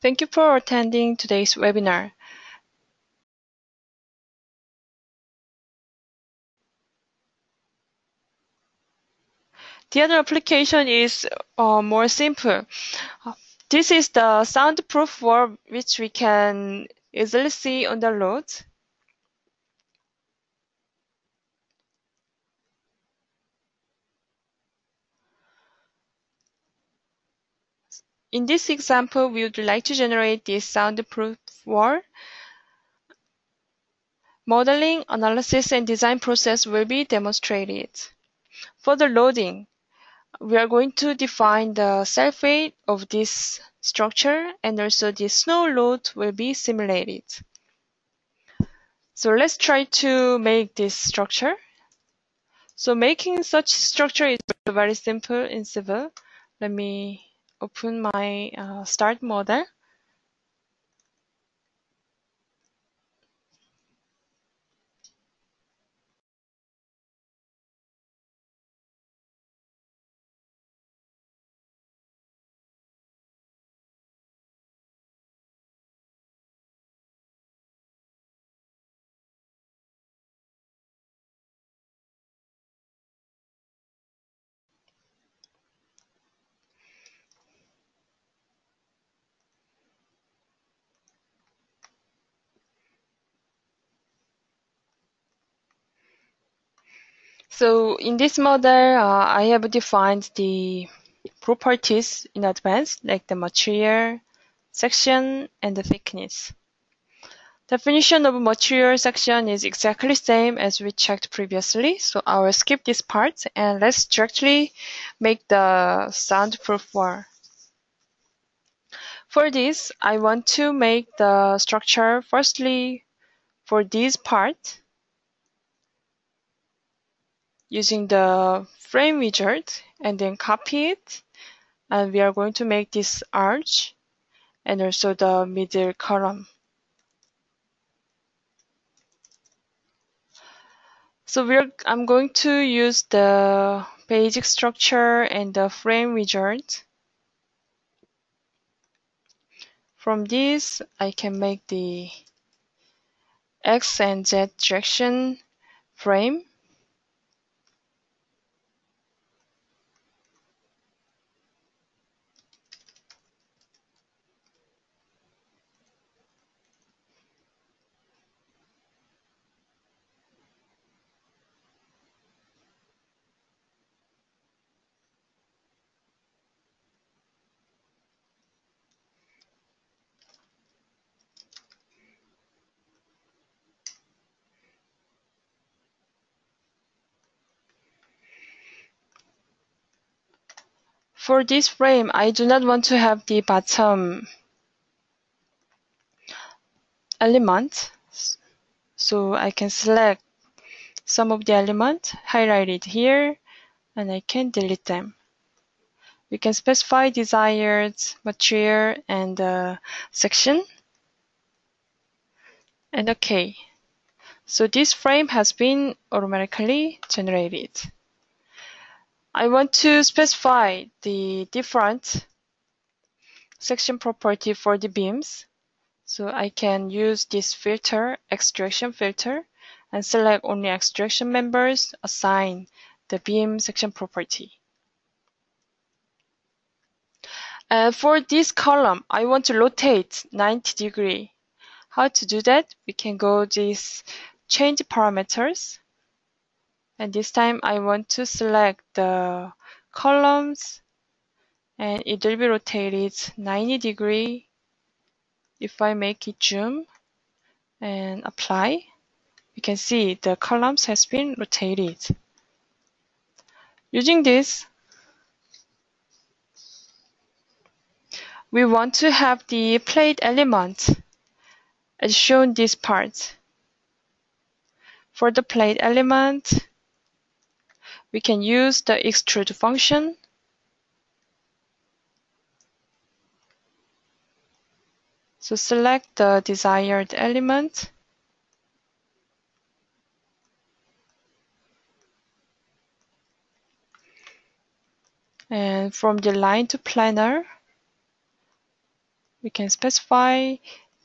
Thank you for attending today's webinar. The other application is more simple. This is the soundproof wall which we can easily see on the road. In this example, we would like to generate this soundproof wall. Modeling, analysis, and design process will be demonstrated. For the loading, we are going to define the self-weight of this structure, and also the snow load will be simulated. So let's try to make this structure. So making such structure is very simple in Civil. Let me open my start model. So in this model, I have defined the properties in advance, like the material, section, and the thickness. Definition of material section is exactly same as we checked previously, so I will skip this part and let's directly make the soundproof wall. For this, I want to make the structure firstly for this part, using the frame wizard, and then copy it, and we are going to make this arch and also the middle column. So I'm going to use the basic structure and the frame wizard. From this, I can make the X and Z direction frame. For this frame, I do not want to have the bottom element, so I can select some of the elements highlighted here, and I can delete them. We can specify desired material and section, and OK. So this frame has been automatically generated. I want to specify the different section property for the beams. So I can use this filter, X direction filter, and select only X direction members, assign the beam section property. And for this column, I want to rotate 90 degrees. How to do that? We can go this change parameters. And this time I want to select the columns, and it will be rotated 90 degrees if I make it zoom and apply. You can see the columns has been rotated. Using this, we want to have the plate element as shown this part. For the plate element, we can use the extrude function. So select the desired element. And from the line to planar, we we can specify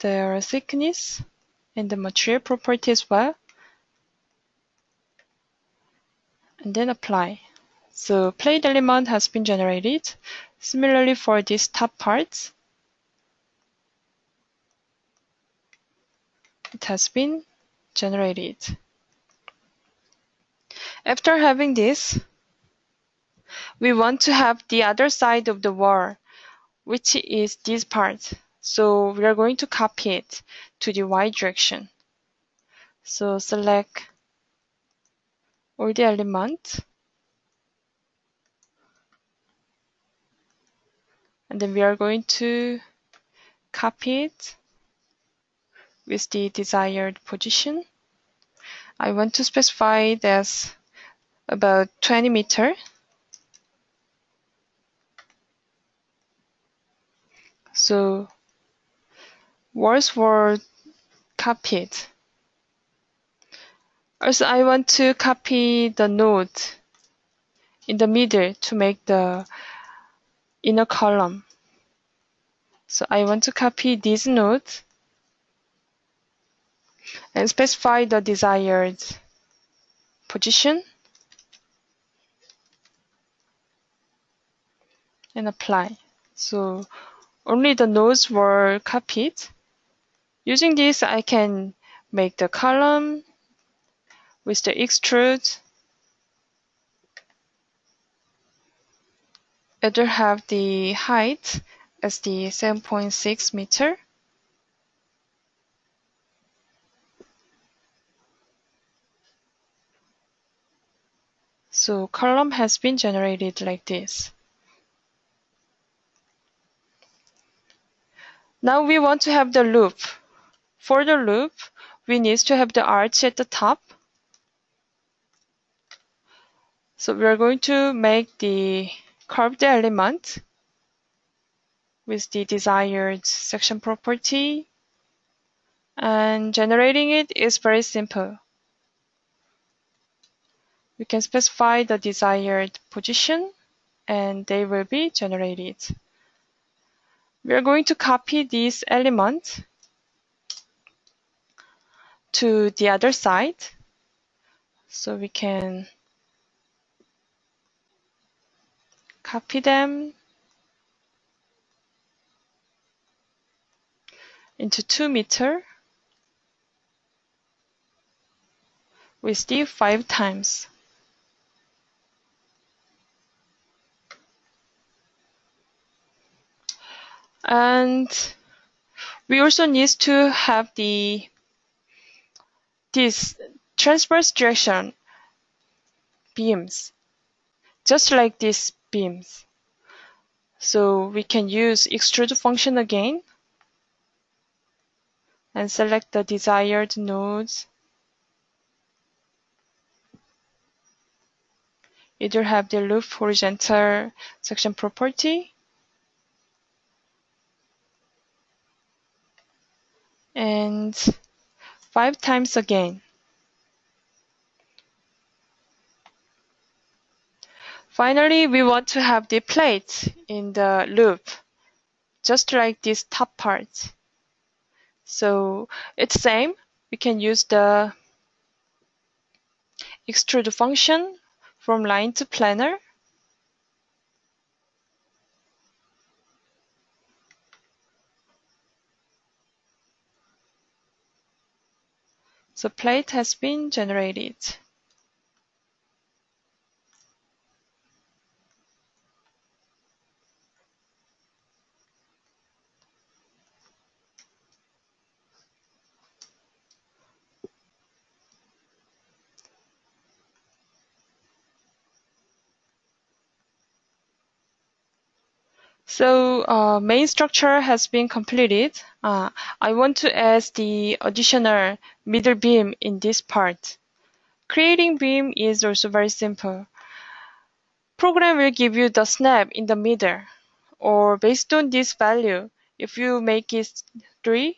their thickness and the material property as well, and then apply. So plate element has been generated. Similarly for these top parts, it has been generated. After having this, we want to have the other side of the wall, which is this part. So we are going to copy it to the Y direction. So select all the elements, and then we are going to copy it with the desired position. I want to specify it as about 20 meters. So walls were copied. Also, I want to copy the node in the middle to make the inner column. So I want to copy this node and specify the desired position and apply. So only the nodes were copied. Using this, I can make the column with the extrude. It will have the height as the 7.6 meters. So column has been generated like this. Now we want to have the loop. For the loop, we need to have the arch at the top. So we are going to make the curved element with the desired section property, and generating it is very simple. We can specify the desired position and they will be generated. We are going to copy this element to the other side. So we can copy them into 2 meters with the 5 times. And we also need to have this transverse direction beams, just like these beams. So we can use extrude function again and select the desired nodes. It will have the loop horizontal section property, and 5 times again. Finally, we want to have the plate in the loop, just like this top part. So it's same. We can use the extrude function from line to planar. So plate has been generated. So main structure has been completed. I want to add the additional middle beam in this part. Creating beam is also very simple. Program will give you the snap in the middle, or based on this value, if you make it 3,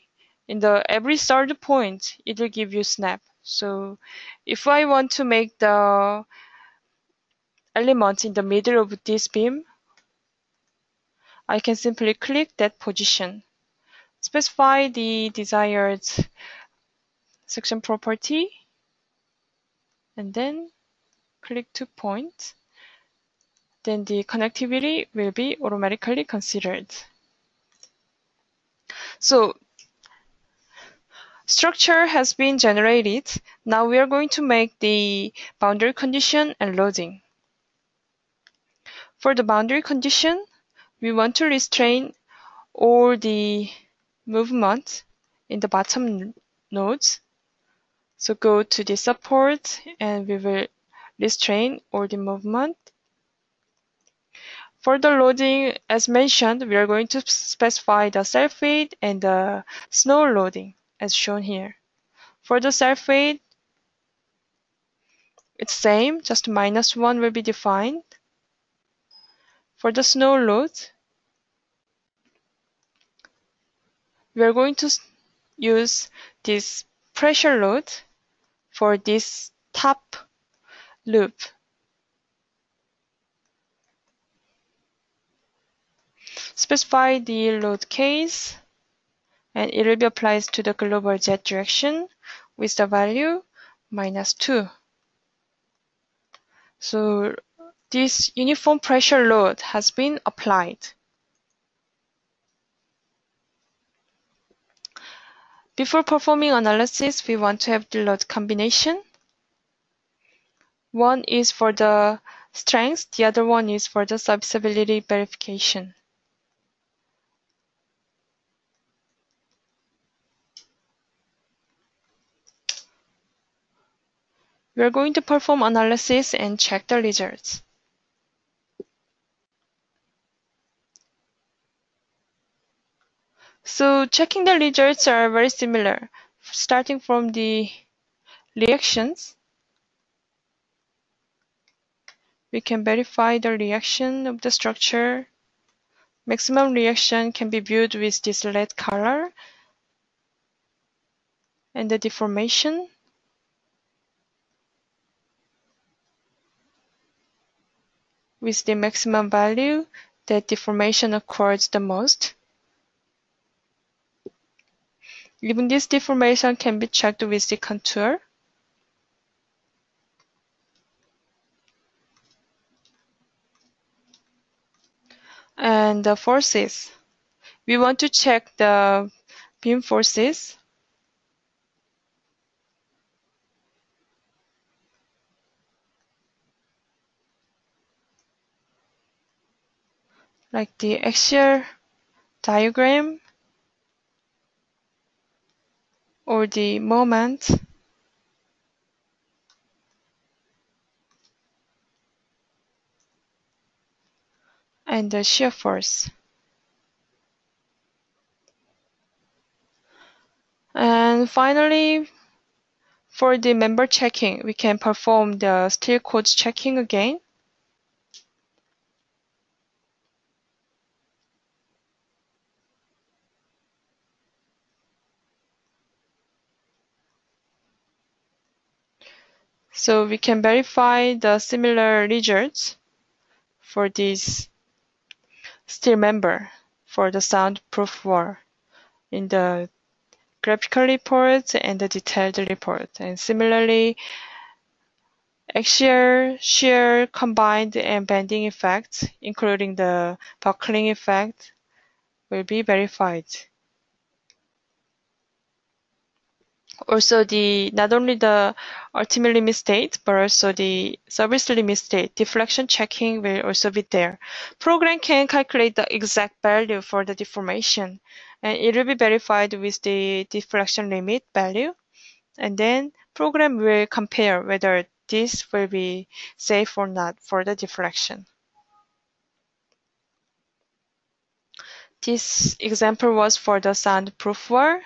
in the every third point, it will give you snap. So if I want to make the element in the middle of this beam, I can simply click that position. Specify the desired section property and then click to point. Then the connectivity will be automatically considered. So structure has been generated. Now we are going to make the boundary condition and loading. For the boundary condition, we want to restrain all the movement in the bottom nodes. So go to the support and we will restrain all the movement. For the loading, as mentioned, we are going to specify the self-weight and the snow loading as shown here. For the self-weight, it's same, just -1 will be defined. For the snow load, we are going to use this pressure load for this top loop. Specify the load case and it will be applied to the global z direction with the value -2. So this uniform pressure load has been applied. Before performing analysis, we want to have the load combination. One is for the strength, the other one is for the serviceability verification. We are going to perform analysis and check the results. So checking the results are very similar, starting from the reactions. We can verify the reaction of the structure. Maximum reaction can be viewed with this red color. And the deformation. With the maximum value, the deformation occurs the most. Even this deformation can be checked with the contour. And the forces. We want to check the beam forces. Like the axial diagram. Or the moment. And the shear force. And finally, for the member checking, we can perform the steel code checking again. So we can verify the similar results for this steel member for the soundproof wall in the graphical report and the detailed report. And similarly, axial, shear, combined, and bending effects, including the buckling effect, will be verified. Also, not only the ultimate limit state, but also the service limit state. Deflection checking will also be there. Program can calculate the exact value for the deformation, and it will be verified with the deflection limit value. And then program will compare whether this will be safe or not for the deflection. This example was for the soundproof wall